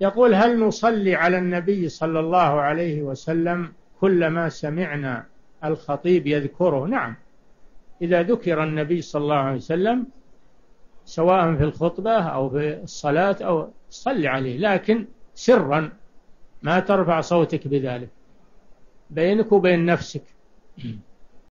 يقول: هل نصلي على النبي صلى الله عليه وسلم كلما سمعنا الخطيب يذكره؟ نعم، إذا ذكر النبي صلى الله عليه وسلم سواء في الخطبة أو في الصلاة أو صلي عليه، لكن سرا، ما ترفع صوتك بذلك، بينك وبين نفسك.